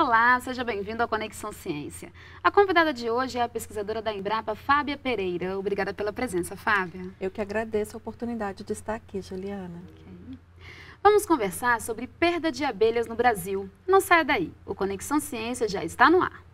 Olá, seja bem-vindo à Conexão Ciência. A convidada de hoje é a pesquisadora da Embrapa, Fábia Pereira. Obrigada pela presença, Fábia. Eu que agradeço a oportunidade de estar aqui, Juliana. Okay. Vamos conversar sobre perda de abelhas no Brasil. Não saia daí, o Conexão Ciência já está no ar.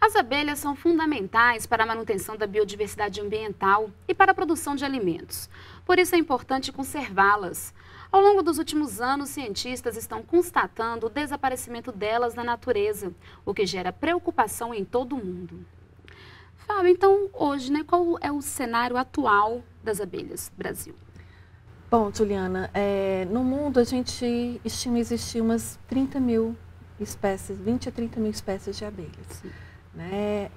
As abelhas são fundamentais para a manutenção da biodiversidade ambiental e para a produção de alimentos. Por isso é importante conservá-las. Ao longo dos últimos anos, cientistas estão constatando o desaparecimento delas na natureza, o que gera preocupação em todo o mundo. Fábio, então hoje, qual é o cenário atual das abelhas no Brasil? Bom, Juliana, no mundo a gente estima existir umas 30 mil espécies, 20 a 30 mil espécies de abelhas. Sim.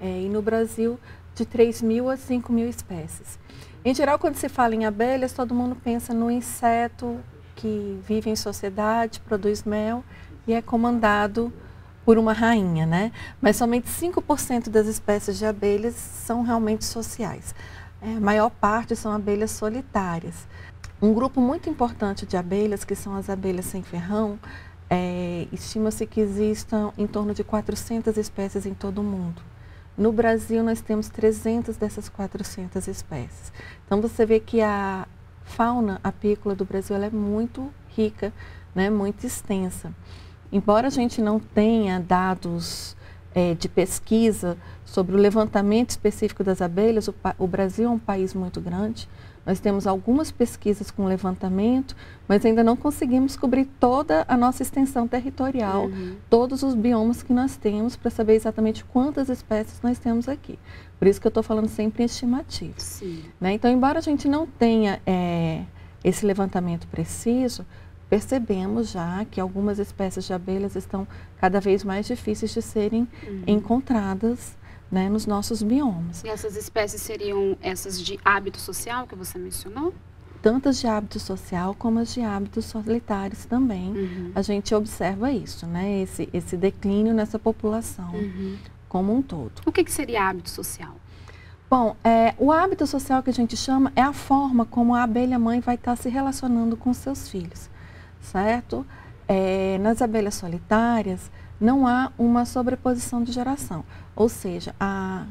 E no Brasil, de 3 mil a 5 mil espécies. Em geral, quando se fala em abelhas, todo mundo pensa no inseto que vive em sociedade, produz mel e é comandado por uma rainha, Mas somente 5% das espécies de abelhas são realmente sociais. A maior parte são abelhas solitárias. Um grupo muito importante de abelhas, que são as abelhas sem ferrão, estima-se que existam em torno de 400 espécies em todo o mundo. No Brasil, nós temos 300 dessas 400 espécies. Então, você vê que a fauna apícola do Brasil ela é muito rica, muito extensa. Embora a gente não tenha dados de pesquisa sobre o levantamento específico das abelhas, o Brasil é um país muito grande. Nós temos algumas pesquisas com levantamento, mas ainda não conseguimos cobrir toda a nossa extensão territorial, todos os biomas que nós temos, para saber exatamente quantas espécies nós temos aqui. Por isso que eu estou falando sempre em estimativas. Então, embora a gente não tenha esse levantamento preciso, percebemos já que algumas espécies de abelhas estão cada vez mais difíceis de serem encontradas nos nossos biomas. E essas espécies seriam essas de hábito social que você mencionou? Tantas de hábito social como as de hábitos solitários também. A gente observa isso, esse declínio nessa população como um todo. O que seria hábito social? Bom, o hábito social que a gente chama é a forma como a abelha-mãe vai estar se relacionando com seus filhos, certo? Nas abelhas solitárias, não há uma sobreposição de geração, ou seja, a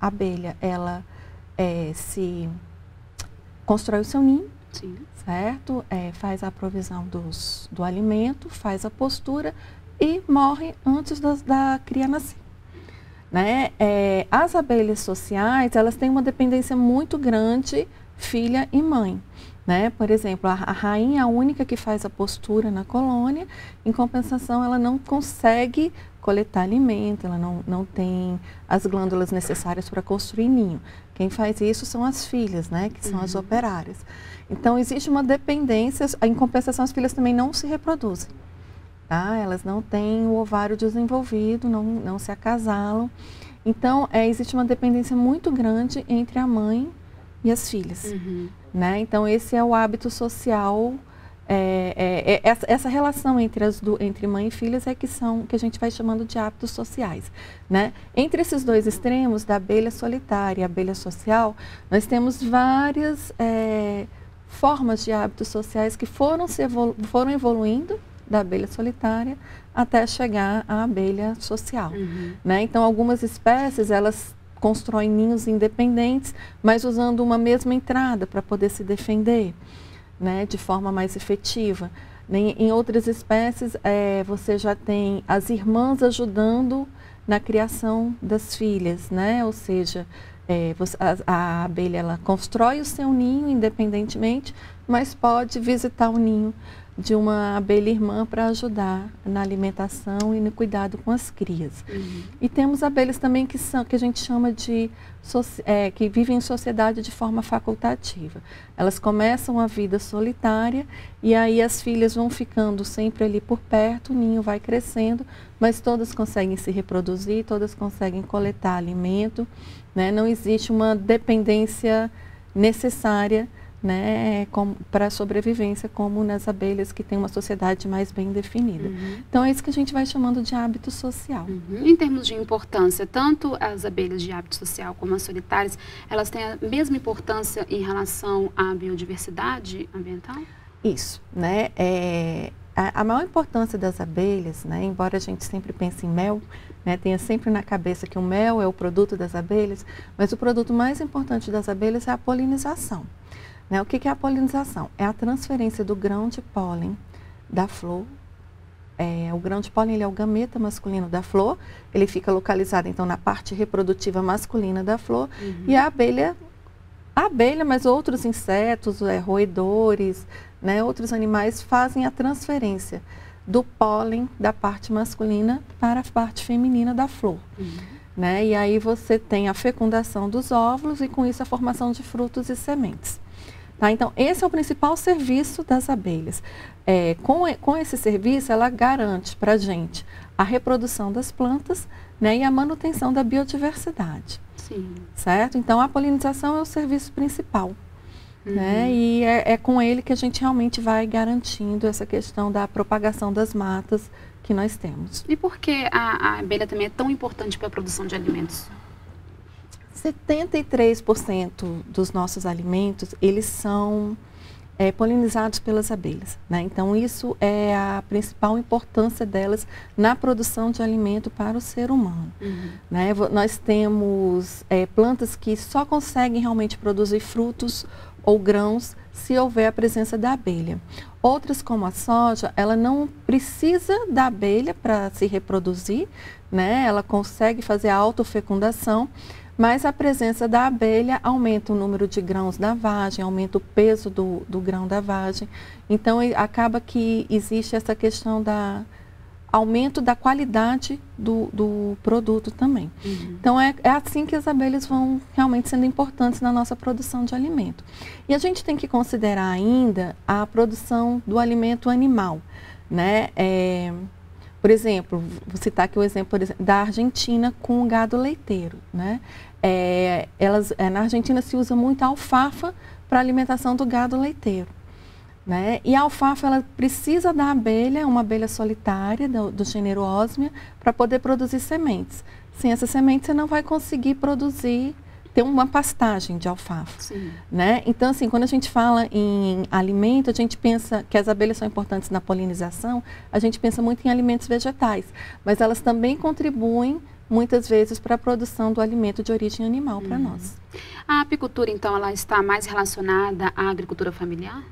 abelha ela se constrói o seu ninho, certo? Faz a provisão do alimento, faz a postura e morre antes da cria nascer. As abelhas sociais elas têm uma dependência muito grande filha e mãe. Por exemplo, a rainha é a única que faz a postura na colônia, em compensação ela não consegue coletar alimento, ela não tem as glândulas necessárias para construir ninho. Quem faz isso são as filhas, que são as operárias. Então existe uma dependência, em compensação as filhas também não se reproduzem, elas não têm o ovário desenvolvido, não se acasalam. Então existe uma dependência muito grande entre a mãe e as filhas. Então, esse é o hábito social, essa relação entre mãe e filhas é que a gente vai chamando de hábitos sociais. Entre esses dois extremos, da abelha solitária e abelha social, nós temos várias formas de hábitos sociais que foram evoluindo da abelha solitária até chegar à abelha social. Então, algumas espécies, elas constroem ninhos independentes, mas usando uma mesma entrada para poder se defender, de forma mais efetiva. Em outras espécies, você já tem as irmãs ajudando na criação das filhas, ou seja, a abelha ela constrói o seu ninho independentemente, mas pode visitar o ninho de uma abelha irmã para ajudar na alimentação e no cuidado com as crias. E temos abelhas também que a gente chama de que vivem em sociedade de forma facultativa. Elas começam a vida solitária e aí as filhas vão ficando sempre ali por perto, o ninho vai crescendo, mas todas conseguem se reproduzir, todas conseguem coletar alimento, Não existe uma dependência necessária né, para sobrevivência, como nas abelhas, que tem uma sociedade mais bem definida. Uhum. Então é isso que a gente vai chamando de hábito social. Uhum. Em termos de importância, tanto as abelhas de hábito social como as solitárias, elas têm a mesma importância em relação à biodiversidade ambiental? Isso, né? A maior importância das abelhas, né, embora a gente sempre pense em mel, né, tenha sempre na cabeça que o mel é o produto das abelhas, mas o produto mais importante das abelhas é a polinização. Né? O que é a polinização? É a transferência do grão de pólen da flor. O grão de pólen, ele é o gameta masculino da flor, ele fica localizado então na parte reprodutiva masculina da flor. Uhum. E a abelha, mas outros insetos, roedores, né, outros animais fazem a transferência do pólen da parte masculina para a parte feminina da flor. Uhum. Né? E aí você tem a fecundação dos óvulos e com isso a formação de frutos e sementes. Tá? Então esse é o principal serviço das abelhas. Com esse serviço ela garante para a gente a reprodução das plantas, né, e a manutenção da biodiversidade. Sim. Certo? Então a polinização é o serviço principal. Uhum. Né? E é com ele que a gente realmente vai garantindo essa questão da propagação das matas que nós temos. E por que a abelha também é tão importante para a produção de alimentos? 73% dos nossos alimentos, eles são polinizados pelas abelhas, né? Então isso é a principal importância delas na produção de alimento para o ser humano. Uhum. Né? Nós temos plantas que só conseguem realmente produzir frutos ou grãos se houver a presença da abelha. Outras, como a soja, ela não precisa da abelha para se reproduzir, né? Ela consegue fazer a autofecundação, mas a presença da abelha aumenta o número de grãos da vagem, aumenta o peso do grão da vagem. Então acaba que existe essa questão da aumento da qualidade do produto também. Uhum. Então é assim que as abelhas vão realmente sendo importantes na nossa produção de alimento. E a gente tem que considerar ainda a produção do alimento animal, né? Por exemplo, vou citar aqui o exemplo da Argentina com o gado leiteiro, né? Na Argentina se usa muito a alfafa para alimentação do gado leiteiro, né? E a alfafa, ela precisa da abelha, uma abelha solitária do gênero Osmia, para poder produzir sementes. Sem essa semente você não vai conseguir produzir, ter uma pastagem de alfafa. Sim. Né? Então, assim, quando a gente fala em alimento, a gente pensa que as abelhas são importantes na polinização, a gente pensa muito em alimentos vegetais, mas elas também contribuem muitas vezes para a produção do alimento de origem animal para nós. A apicultura, então, ela está mais relacionada à agricultura familiar?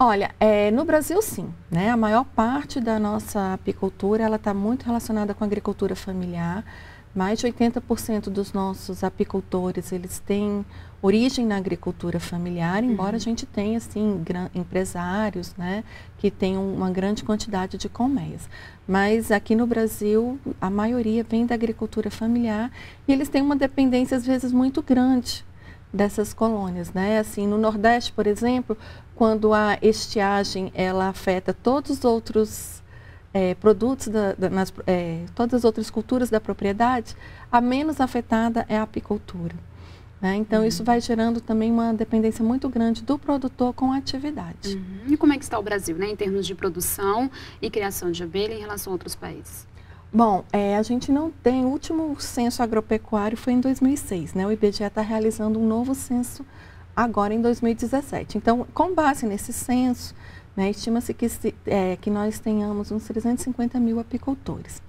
Olha, no Brasil sim, né? A maior parte da nossa apicultura, ela está muito relacionada com a agricultura familiar. Mais de 80% dos nossos apicultores, eles têm origem na agricultura familiar, embora a gente tenha, assim, empresários, né, que têm uma grande quantidade de colmeias. Mas aqui no Brasil, a maioria vem da agricultura familiar e eles têm uma dependência, às vezes, muito grande dessas colônias, né? Assim, no Nordeste, por exemplo, quando a estiagem, ela afeta todos os outros produtos, todas as outras culturas da propriedade, a menos afetada é a apicultura. Né? Então, isso vai gerando também uma dependência muito grande do produtor com a atividade. Uhum. E como é que está o Brasil, né, em termos de produção e criação de abelha em relação a outros países? Bom, a gente não tem... O último censo agropecuário foi em 2006, né? O IBGE está realizando um novo censo agora em 2017. Então, com base nesse censo, né, estima-se que nós tenhamos uns 350 mil apicultores.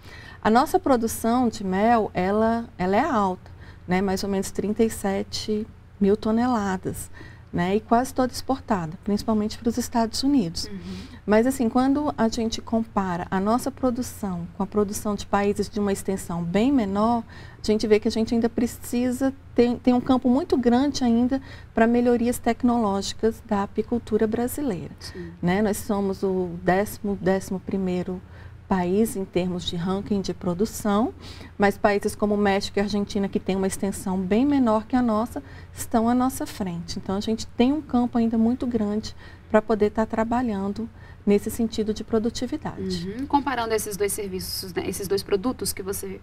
A nossa produção de mel, ela é alta, né, mais ou menos 37 mil toneladas, né, e quase toda exportada, principalmente para os Estados Unidos. Uhum. Mas assim, quando a gente compara a nossa produção com a produção de países de uma extensão bem menor, a gente vê que a gente ainda precisa, tem um campo muito grande ainda para melhorias tecnológicas da apicultura brasileira. Né? Nós somos o 11º país em termos de ranking de produção, mas países como México e Argentina, que tem uma extensão bem menor que a nossa, estão à nossa frente. Então a gente tem um campo ainda muito grande para poder estar trabalhando nesse sentido de produtividade. Uhum. Comparando esses dois serviços, né, esses dois produtos que você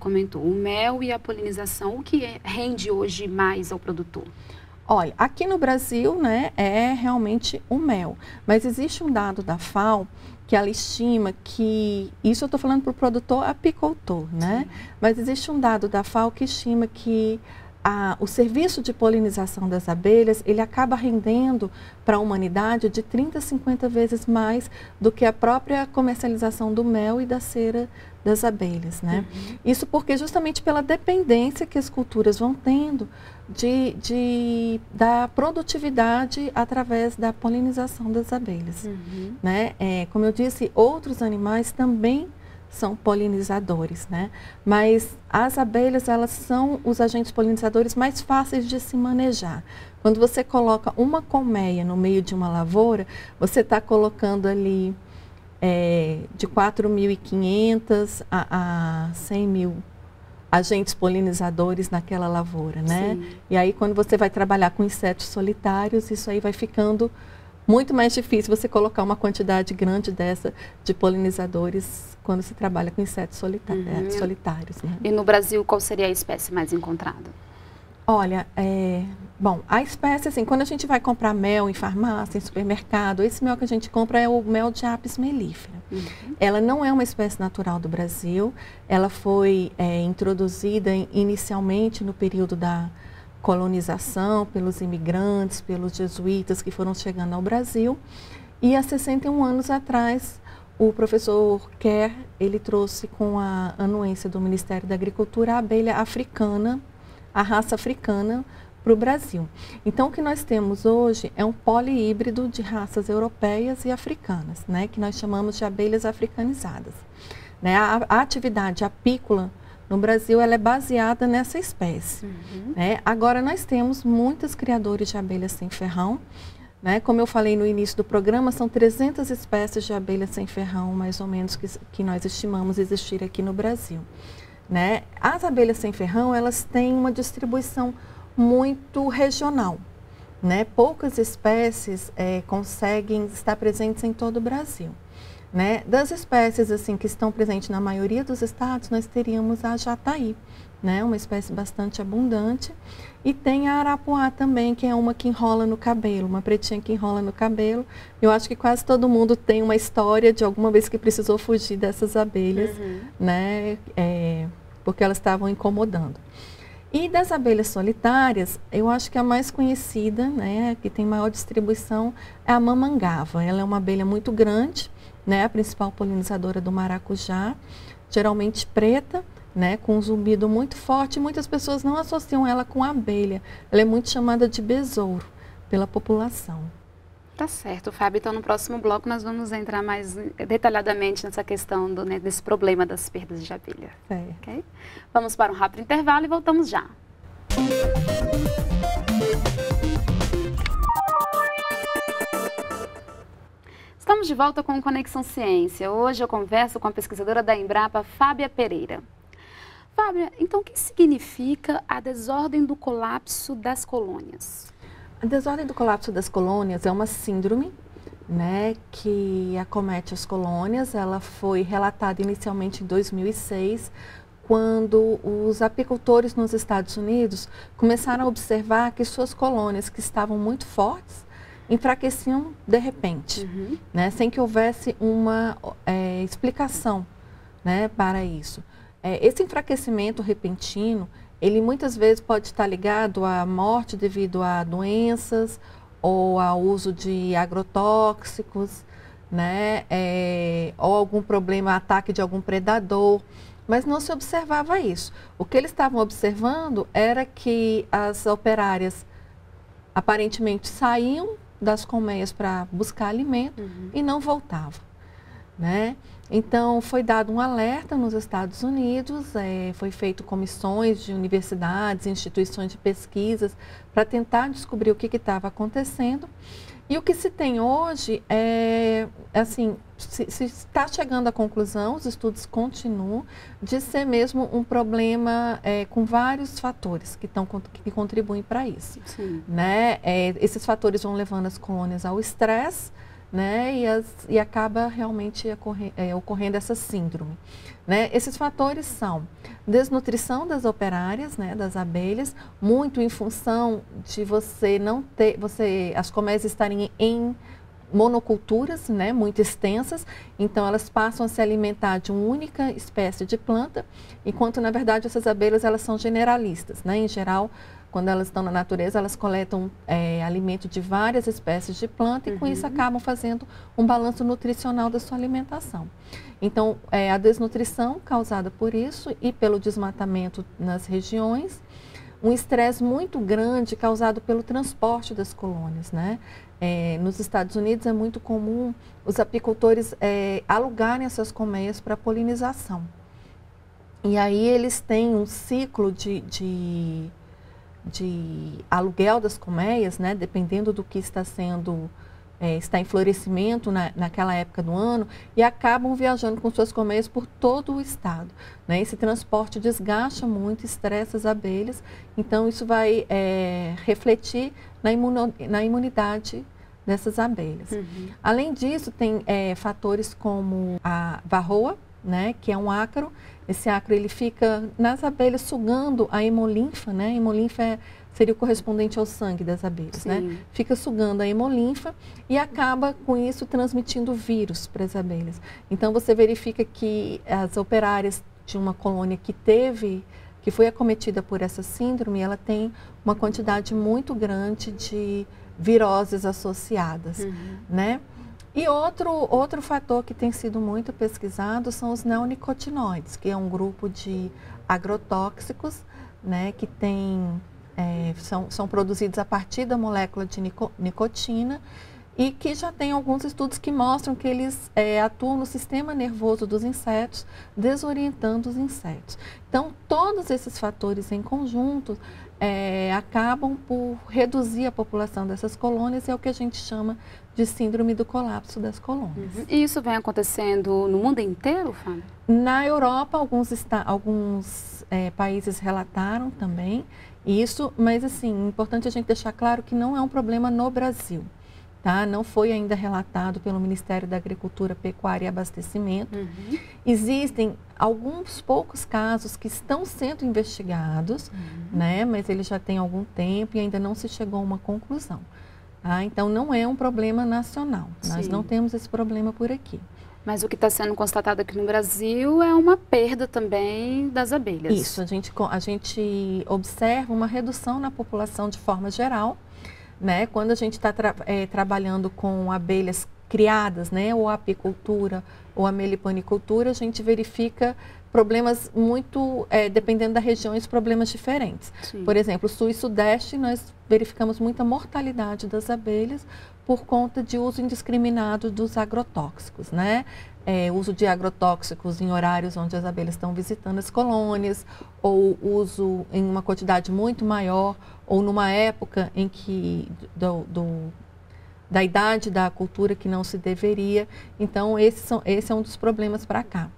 comentou, o mel e a polinização, o que rende hoje mais ao produtor? Olha, aqui no Brasil, né, é realmente o mel, mas existe um dado da FAO que ela estima que, isso eu estou falando para o produtor apicultor, né? Sim. Mas existe um dado da FAO que estima que o serviço de polinização das abelhas, ele acaba rendendo para a humanidade de 30 a 50 vezes mais do que a própria comercialização do mel e da cera das abelhas, né? Uhum. Isso porque justamente pela dependência que as culturas vão tendo da produtividade através da polinização das abelhas, uhum, né? Como eu disse, outros animais também são polinizadores, né? Mas as abelhas, elas são os agentes polinizadores mais fáceis de se manejar. Quando você coloca uma colmeia no meio de uma lavoura, você está colocando ali de 4.500 a 100 mil agentes polinizadores naquela lavoura, né? Sim. E aí, quando você vai trabalhar com insetos solitários, isso aí vai ficando muito mais difícil você colocar uma quantidade grande dessa de polinizadores quando se trabalha com insetos solitários. Né? E no Brasil, qual seria a espécie mais encontrada? Olha, bom, a espécie, assim, quando a gente vai comprar mel em farmácia, em supermercado, esse mel que a gente compra é o mel de Apis mellifera. Uhum. Ela não é uma espécie natural do Brasil, ela foi introduzida inicialmente no período da colonização, pelos imigrantes, pelos jesuítas que foram chegando ao Brasil. E há 61 anos atrás, o professor Kerr, ele trouxe com a anuência do Ministério da Agricultura a abelha africana, a raça africana, para o Brasil. Então, o que nós temos hoje é um poli-híbrido de raças europeias e africanas, né, que nós chamamos de abelhas africanizadas. Né? A atividade apícola no Brasil, ela é baseada nessa espécie. Uhum. Né? Agora, nós temos muitos criadores de abelhas sem ferrão. Né? Como eu falei no início do programa, são 300 espécies de abelhas sem ferrão, mais ou menos, que nós estimamos existir aqui no Brasil. Né? As abelhas sem ferrão, elas têm uma distribuição muito regional. Né? Poucas espécies conseguem estar presentes em todo o Brasil. Né? Das espécies assim, que estão presentes na maioria dos estados, nós teríamos a Jataí, né? Uma espécie bastante abundante. E tem a Arapuá também, que é uma que enrola no cabelo, uma pretinha que enrola no cabelo. Eu acho que quase todo mundo tem uma história de alguma vez que precisou fugir dessas abelhas, uhum, né? Porque elas estavam incomodando. E das abelhas solitárias, eu acho que a mais conhecida, né, que tem maior distribuição, é a mamangava. Ela é uma abelha muito grande, né, a principal polinizadora do maracujá, geralmente preta, né, com um zumbido muito forte. Muitas pessoas não associam ela com a abelha. Ela é muito chamada de besouro pela população. Tá certo, Fábio. Então, no próximo bloco, nós vamos entrar mais detalhadamente nessa questão desse problema das perdas de abelha. Okay? Vamos para um rápido intervalo e voltamos já. Estamos de volta com Conexão Ciência. Hoje eu converso com a pesquisadora da Embrapa, Fábia Pereira. Fábia, então o que significa a desordem do colapso das colônias? A desordem do colapso das colônias é uma síndrome, né, que acomete as colônias. Ela foi relatada inicialmente em 2006, quando os apicultores nos Estados Unidos começaram a observar que suas colônias, que estavam muito fortes, enfraqueciam de repente, uhum, né, sem que houvesse uma explicação, né, para isso. Esse enfraquecimento repentino, ele muitas vezes pode estar ligado à morte devido a doenças ou ao uso de agrotóxicos, né, ou algum problema, ataque de algum predador, mas não se observava isso. O que eles estavam observando era que as operárias aparentemente saíam das colmeias para buscar alimento, uhum, e não voltava, né? Então, foi dado um alerta nos Estados Unidos, foi feito comissões de universidades, instituições de pesquisas para tentar descobrir o que estava acontecendo. E o que se tem hoje é, assim, se está chegando à conclusão, os estudos continuam, de ser mesmo um problema com vários fatores que contribuem para isso. Né? Esses fatores vão levando as colônias ao estresse, né, e acaba realmente ocorrendo essa síndrome. Né? Esses fatores são desnutrição das operárias, né, das abelhas, muito em função de você não ter, as colmeias estarem em monoculturas, né, muito extensas, então elas passam a se alimentar de uma única espécie de planta, enquanto na verdade essas abelhas elas são generalistas, né, em geral quando elas estão na natureza elas coletam alimento de várias espécies de planta e com isso acabam fazendo um balanço nutricional da sua alimentação. Então a desnutrição causada por isso e pelo desmatamento nas regiões, um estresse muito grande causado pelo transporte das colônias, né? Nos Estados Unidos é muito comum os apicultores alugarem essas colmeias para polinização. E aí eles têm um ciclo de aluguel das colmeias, né? Dependendo do que está sendo, está em florescimento naquela época do ano, e acabam viajando com suas colmeias por todo o estado. Né? Esse transporte desgasta muito, estressa as abelhas, então isso vai refletir na imunidade dessas abelhas. Além disso, tem fatores como a varroa, né, que é um ácaro. Esse ácaro ele fica nas abelhas sugando a hemolinfa, né? A hemolinfa seria o correspondente ao sangue das abelhas, né? Fica sugando a hemolinfa e acaba com isso transmitindo vírus para as abelhas. Então você verifica que as operárias de uma colônia que foi acometida por essa síndrome, ela tem uma quantidade muito grande de viroses associadas, né? E outro fator que tem sido muito pesquisado são os neonicotinoides, que é um grupo de agrotóxicos, né, que tem são produzidos a partir da molécula de nicotina e que já tem alguns estudos que mostram que eles atuam no sistema nervoso dos insetos, desorientando os insetos. Então, todos esses fatores em conjunto acabam por reduzir a população dessas colônias, é o que a gente chama de síndrome do colapso das colônias. E isso vem acontecendo no mundo inteiro, Fábio? Na Europa, alguns países relataram também isso, mas assim, é importante a gente deixar claro que não é um problema no Brasil. Tá? Não foi ainda relatado pelo Ministério da Agricultura, Pecuária e Abastecimento. Existem alguns poucos casos que estão sendo investigados, né? Mas ele já tem algum tempo e ainda não se chegou a uma conclusão. Ah, então não é um problema nacional, nós não temos esse problema por aqui. Mas o que está sendo constatado aqui no Brasil é uma perda também das abelhas. Isso, a gente observa uma redução na população de forma geral, né? Quando a gente está trabalhando com abelhas criadas, né? Ou apicultura ou a meliponicultura, a gente verifica problemas muito, dependendo da região, os problemas diferentes. Por exemplo, sul e sudeste, nós verificamos muita mortalidade das abelhas por conta de uso indiscriminado dos agrotóxicos, né? Uso de agrotóxicos em horários onde as abelhas estão visitando as colônias, ou uso em uma quantidade muito maior, ou numa época em que da idade da cultura que não se deveria. Então, esse é um dos problemas para cá.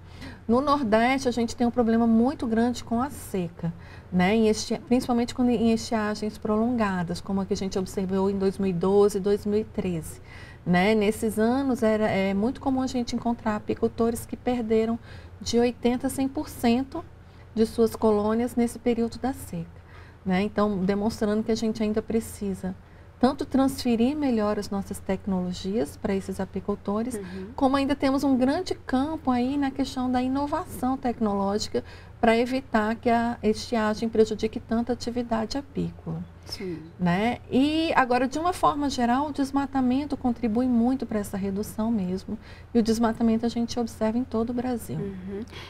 No Nordeste, a gente tem um problema muito grande com a seca, né? Principalmente quando em estiagens prolongadas, como a que a gente observou em 2012 e 2013. Né? Nesses anos, é muito comum a gente encontrar apicultores que perderam de 80% a 100% de suas colônias nesse período da seca. Né? Então, demonstrando que a gente ainda precisa tanto transferir melhor as nossas tecnologias para esses apicultores, como ainda temos um grande campo aí na questão da inovação tecnológica para evitar que a estiagem prejudique tanta atividade apícola. Né? E agora, de uma forma geral, o desmatamento contribui muito para essa redução mesmo, e o desmatamento a gente observa em todo o Brasil.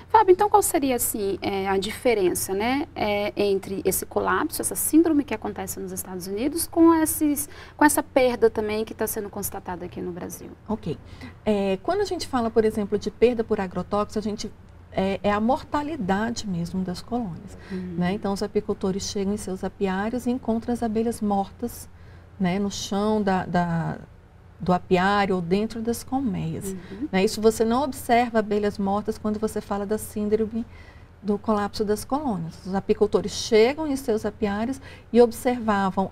Fábio, então qual seria assim, a diferença, né, entre esse colapso, essa síndrome que acontece nos Estados Unidos com essa perda também que está sendo constatada aqui no Brasil? Ok. Quando a gente fala, por exemplo, de perda por agrotóxico, a gente é a mortalidade mesmo das colônias, né? Então, os apicultores chegam em seus apiários e encontram as abelhas mortas, né, no chão do apiário ou dentro das colmeias. Né? Isso você não observa abelhas mortas quando você fala da síndrome do colapso das colônias. Os apicultores chegam em seus apiários e observavam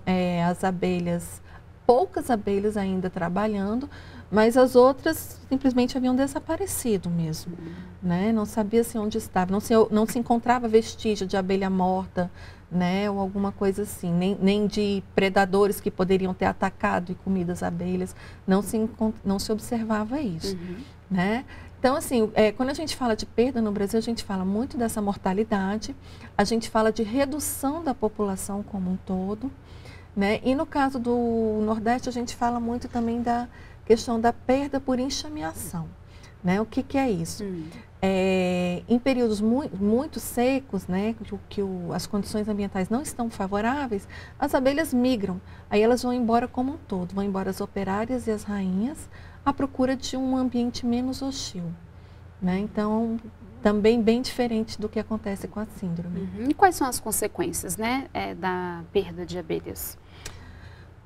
as abelhas poucas abelhas ainda trabalhando, mas as outras simplesmente haviam desaparecido mesmo, né? Não sabia-se onde estava, não se encontrava vestígio de abelha morta, né? Ou alguma coisa assim, nem de predadores que poderiam ter atacado e comido as abelhas, não se observava isso, né? Então, assim, quando a gente fala de perda no Brasil, a gente fala muito dessa mortalidade, a gente fala de redução da população como um todo, né? E no caso do Nordeste, a gente fala muito também da questão da perda por enxameação, né? O que é isso? Em períodos muito secos, né, as condições ambientais não estão favoráveis, as abelhas migram, aí elas vão embora como um todo, vão embora as operárias e as rainhas, à procura de um ambiente menos hostil, né? Então, também bem diferente do que acontece com a síndrome. E quais são as consequências, né, da perda de abelhas?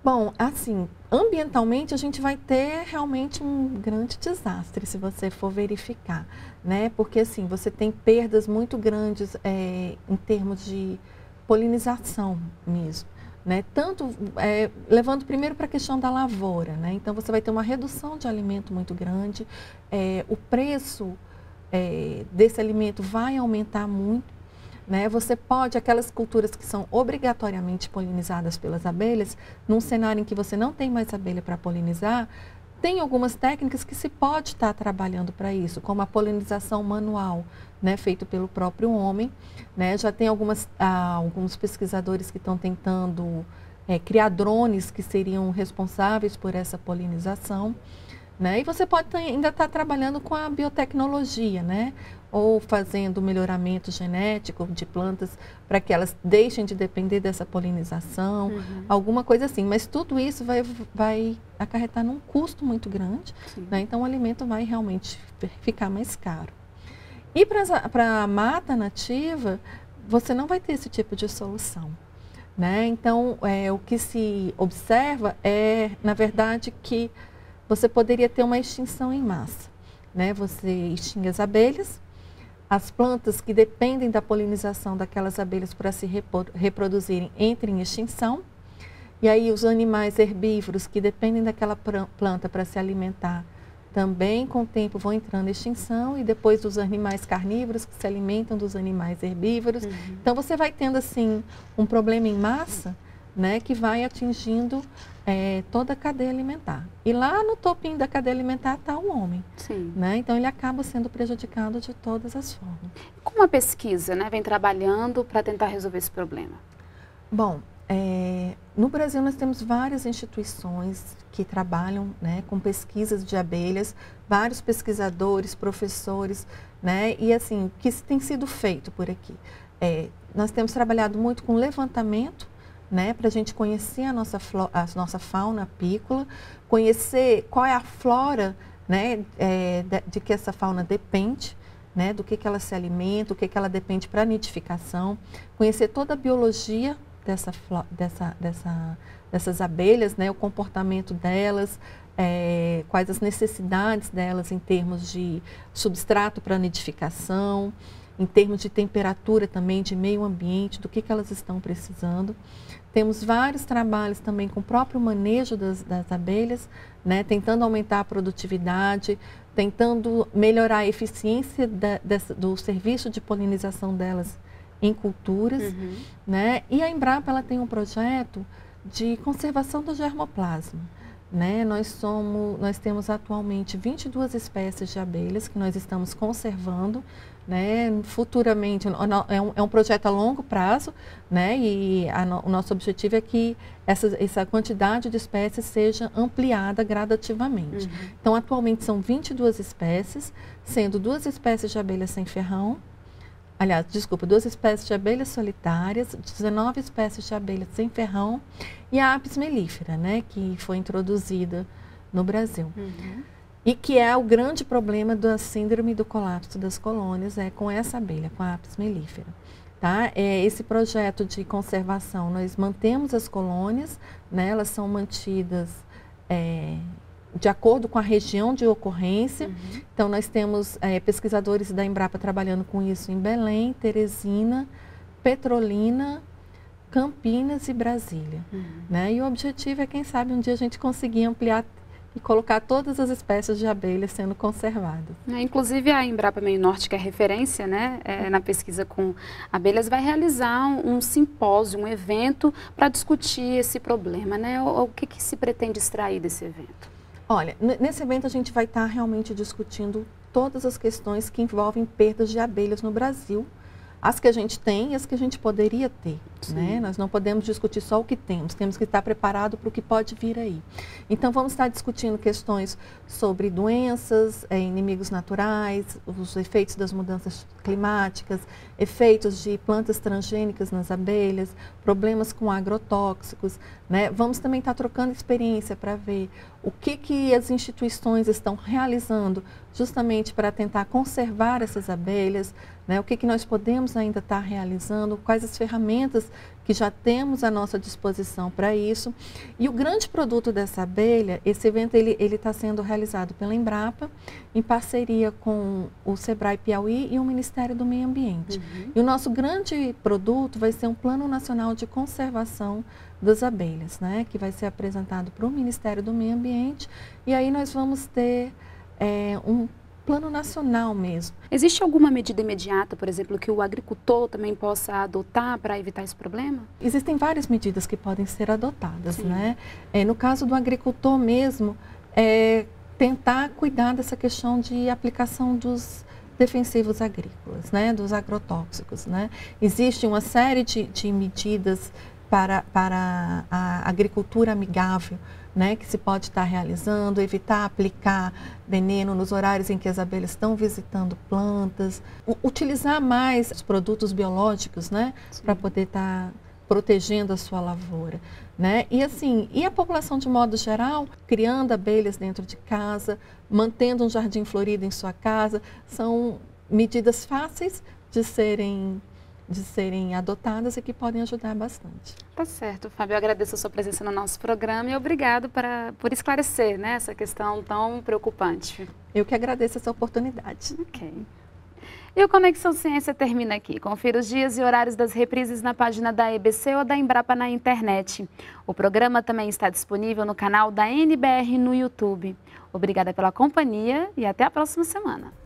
Bom, assim, ambientalmente a gente vai ter realmente um grande desastre, se você for verificar, né? Porque, assim, você tem perdas muito grandes em termos de polinização mesmo, né? Tanto, levando primeiro para a questão da lavoura, né? Então, você vai ter uma redução de alimento muito grande, o preço desse alimento vai aumentar muito, né? Você pode, aquelas culturas que são obrigatoriamente polinizadas pelas abelhas, num cenário em que você não tem mais abelha para polinizar, tem algumas técnicas que se pode estar trabalhando para isso, como a polinização manual, né, feito pelo próprio homem, né? Já tem alguns pesquisadores que estão tentando criar drones que seriam responsáveis por essa polinização, né? E você pode ainda estar trabalhando com a biotecnologia, né? Ou fazendo melhoramento genético de plantas para que elas deixem de depender dessa polinização, alguma coisa assim. Mas tudo isso vai acarretar num custo muito grande, né? Então o alimento vai realmente ficar mais caro. E para a mata nativa, você não vai ter esse tipo de solução, né? Então o que se observa é, na verdade, que você poderia ter uma extinção em massa, né? Você extingue as abelhas, as plantas que dependem da polinização daquelas abelhas para se reproduzirem entram em extinção, e aí os animais herbívoros que dependem daquela planta para se alimentar também, com o tempo, vão entrando em extinção, e depois os animais carnívoros que se alimentam dos animais herbívoros. Então, você vai tendo, assim, um problema em massa, né, que vai atingindo toda a cadeia alimentar. E lá no topinho da cadeia alimentar está o homem. Né? Então, ele acaba sendo prejudicado de todas as formas. Como a pesquisa, né, vem trabalhando para tentar resolver esse problema? Bom, no Brasil nós temos várias instituições que trabalham, né, com pesquisas de abelhas, vários pesquisadores, professores, né? E, assim, o que tem sido feito por aqui? Nós temos trabalhado muito com levantamento, né, para a gente conhecer a nossa fauna apícola, conhecer qual é a flora, né, de que essa fauna depende, né, do que ela se alimenta, o que ela depende para nidificação, conhecer toda a biologia dessas abelhas, né, o comportamento delas, quais as necessidades delas em termos de substrato para nidificação, em termos de temperatura também, de meio ambiente, do que elas estão precisando. Temos vários trabalhos também com o próprio manejo das abelhas, né, tentando aumentar a produtividade, tentando melhorar a eficiência do serviço de polinização delas em culturas, né? E a Embrapa, ela tem um projeto de conservação do germoplasma, né? Nós temos atualmente 22 espécies de abelhas que nós estamos conservando, né? Futuramente, é um projeto a longo prazo, né? E o nosso objetivo é que essa quantidade de espécies seja ampliada gradativamente. Então, atualmente são 22 espécies, sendo 2 espécies de abelhas sem ferrão, aliás, desculpa, 2 espécies de abelhas solitárias, 19 espécies de abelhas sem ferrão e a Apis mellifera, né, que foi introduzida no Brasil. E que é o grande problema da síndrome do colapso das colônias, com essa abelha, com a Apis mellifera. Tá? Esse projeto de conservação, nós mantemos as colônias, né, elas são mantidas de acordo com a região de ocorrência. Então, nós temos pesquisadores da Embrapa trabalhando com isso em Belém, Teresina, Petrolina, Campinas e Brasília. Né? E o objetivo é, quem sabe, um dia a gente conseguir ampliar e colocar todas as espécies de abelhas sendo conservadas. Inclusive a Embrapa Meio Norte, que é referência, né, na pesquisa com abelhas, vai realizar um simpósio, um evento para discutir esse problema, né? O que se pretende extrair desse evento? Olha, nesse evento a gente vai estar realmente discutindo todas as questões que envolvem perdas de abelhas no Brasil, as que a gente tem e as que a gente poderia ter, né? Nós não podemos discutir só o que temos que estar preparado para o que pode vir aí. Então vamos estar discutindo questões sobre doenças, inimigos naturais, os efeitos das mudanças climáticas, efeitos de plantas transgênicas nas abelhas, problemas com agrotóxicos, né? Vamos também estar trocando experiência para ver o que as instituições estão realizando justamente para tentar conservar essas abelhas, né? O que nós podemos ainda estar realizando, quais as ferramentas que já temos à nossa disposição para isso. E o grande produto dessa abelha, esse evento ele está sendo realizado pela Embrapa, em parceria com o Sebrae Piauí e o Ministério do Meio Ambiente. E o nosso grande produto vai ser um Plano Nacional de Conservação das Abelhas, né? Que vai ser apresentado para o Ministério do Meio Ambiente, e aí nós vamos ter um plano nacional mesmo. Existe alguma medida imediata, por exemplo, que o agricultor também possa adotar para evitar esse problema? Existem várias medidas que podem ser adotadas, né? No caso do agricultor mesmo, tentar cuidar dessa questão de aplicação dos defensivos agrícolas, né? Dos agrotóxicos, né? Existe uma série de medidas para a agricultura amigável, né, que se pode estar realizando, evitar aplicar veneno nos horários em que as abelhas estão visitando plantas, utilizar mais os produtos biológicos, né, para poder estar protegendo a sua lavoura, né? E assim, e a população de modo geral, criando abelhas dentro de casa, mantendo um jardim florido em sua casa, são medidas fáceis de serem adotadas e que podem ajudar bastante. Tá certo, Fábio. Eu agradeço a sua presença no nosso programa e obrigado por esclarecer, né, essa questão tão preocupante. Eu que agradeço essa oportunidade. Ok. E o Conexão Ciência termina aqui. Confira os dias e horários das reprises na página da EBC ou da Embrapa na internet. O programa também está disponível no canal da NBR no YouTube. Obrigada pela companhia e até a próxima semana.